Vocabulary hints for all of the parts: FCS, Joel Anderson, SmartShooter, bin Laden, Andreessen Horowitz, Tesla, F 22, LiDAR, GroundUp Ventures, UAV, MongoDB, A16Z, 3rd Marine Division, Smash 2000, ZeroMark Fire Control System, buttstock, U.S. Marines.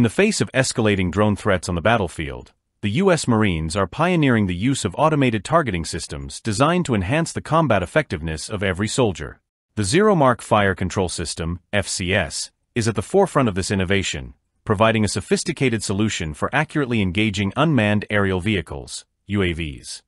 In the face of escalating drone threats on the battlefield, the U.S. Marines are pioneering the use of automated targeting systems designed to enhance the combat effectiveness of every soldier. The ZeroMark Fire Control System, FCS, is at the forefront of this innovation, providing a sophisticated solution for accurately engaging unmanned aerial vehicles, UAVs.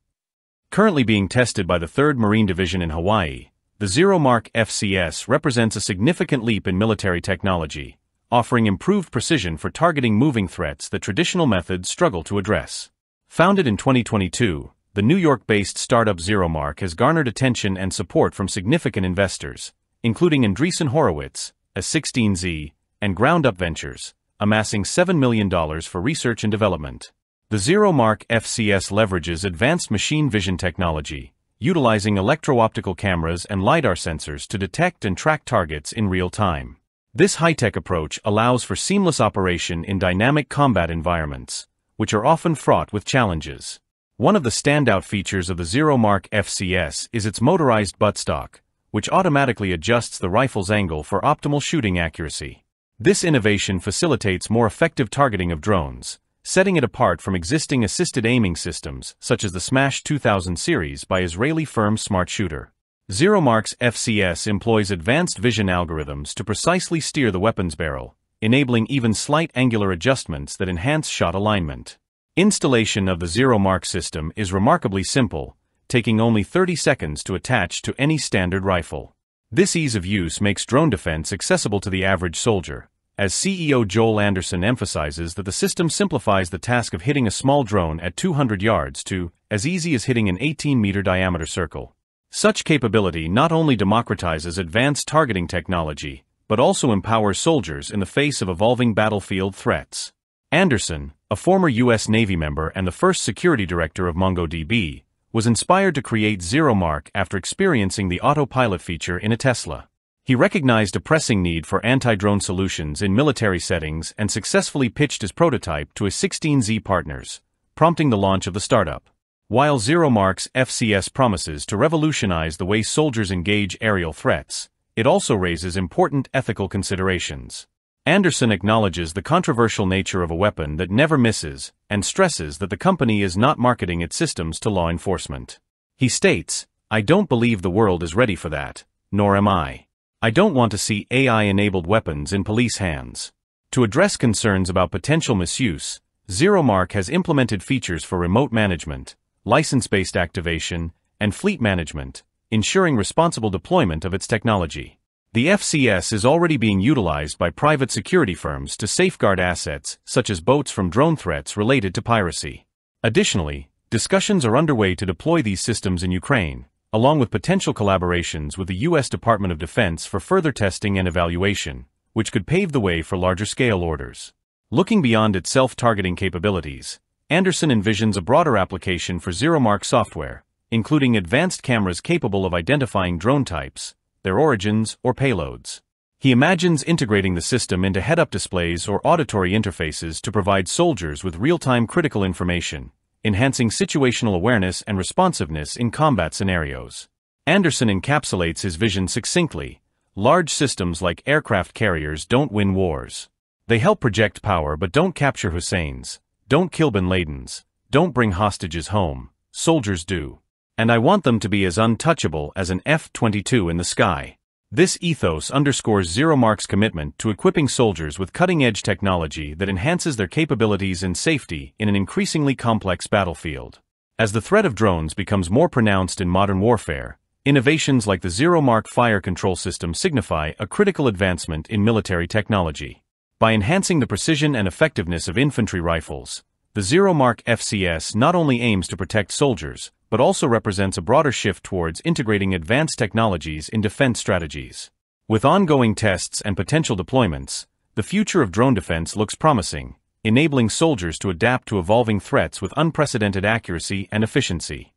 Currently being tested by the 3rd Marine Division in Hawaii, the ZeroMark FCS represents a significant leap in military technology, offering improved precision for targeting moving threats that traditional methods struggle to address. Founded in 2022, the New York-based startup ZeroMark has garnered attention and support from significant investors, including Andreessen Horowitz, A16Z, and GroundUp Ventures, amassing $7 million for research and development. The ZeroMark FCS leverages advanced machine vision technology, utilizing electro-optical cameras and LiDAR sensors to detect and track targets in real time. This high-tech approach allows for seamless operation in dynamic combat environments, which are often fraught with challenges. One of the standout features of the ZeroMark FCS is its motorized buttstock, which automatically adjusts the rifle's angle for optimal shooting accuracy. This innovation facilitates more effective targeting of drones, setting it apart from existing assisted aiming systems such as the Smash 2000 series by Israeli firm SmartShooter. ZeroMark's FCS employs advanced vision algorithms to precisely steer the weapon's barrel, enabling even slight angular adjustments that enhance shot alignment. Installation of the ZeroMark system is remarkably simple, taking only 30 seconds to attach to any standard rifle. This ease of use makes drone defense accessible to the average soldier, as CEO Joel Anderson emphasizes that the system simplifies the task of hitting a small drone at 200 yards to as easy as hitting an 18-meter diameter circle. Such capability not only democratizes advanced targeting technology, but also empowers soldiers in the face of evolving battlefield threats. Anderson, a former U.S. Navy member and the first security director of MongoDB, was inspired to create ZeroMark after experiencing the autopilot feature in a Tesla. He recognized a pressing need for anti-drone solutions in military settings and successfully pitched his prototype to A16Z partners, prompting the launch of the startup. While ZeroMark's FCS promises to revolutionize the way soldiers engage aerial threats, it also raises important ethical considerations. Anderson acknowledges the controversial nature of a weapon that never misses and stresses that the company is not marketing its systems to law enforcement. He states, "I don't believe the world is ready for that, nor am I. I don't want to see AI-enabled weapons in police hands." To address concerns about potential misuse, ZeroMark has implemented features for remote management, license-based activation, and fleet management, ensuring responsible deployment of its technology. The FCS is already being utilized by private security firms to safeguard assets such as boats from drone threats related to piracy. Additionally, discussions are underway to deploy these systems in Ukraine, along with potential collaborations with the U.S. Department of Defense for further testing and evaluation, which could pave the way for larger-scale orders. Looking beyond its self-targeting capabilities, Anderson envisions a broader application for ZeroMark software, including advanced cameras capable of identifying drone types, their origins, or payloads. He imagines integrating the system into head-up displays or auditory interfaces to provide soldiers with real-time critical information, enhancing situational awareness and responsiveness in combat scenarios. Anderson encapsulates his vision succinctly. Large systems like aircraft carriers don't win wars. They help project power but don't capture Husseins, don't kill bin Ladens, don't bring hostages home. Soldiers do. And I want them to be as untouchable as an F 22 in the sky. This ethos underscores ZeroMark's commitment to equipping soldiers with cutting-edge technology that enhances their capabilities and safety in an increasingly complex battlefield. As the threat of drones becomes more pronounced in modern warfare, innovations like the ZeroMark Fire Control System signify a critical advancement in military technology. By enhancing the precision and effectiveness of infantry rifles, the ZeroMark FCS not only aims to protect soldiers, but also represents a broader shift towards integrating advanced technologies in defense strategies. With ongoing tests and potential deployments, the future of drone defense looks promising, enabling soldiers to adapt to evolving threats with unprecedented accuracy and efficiency.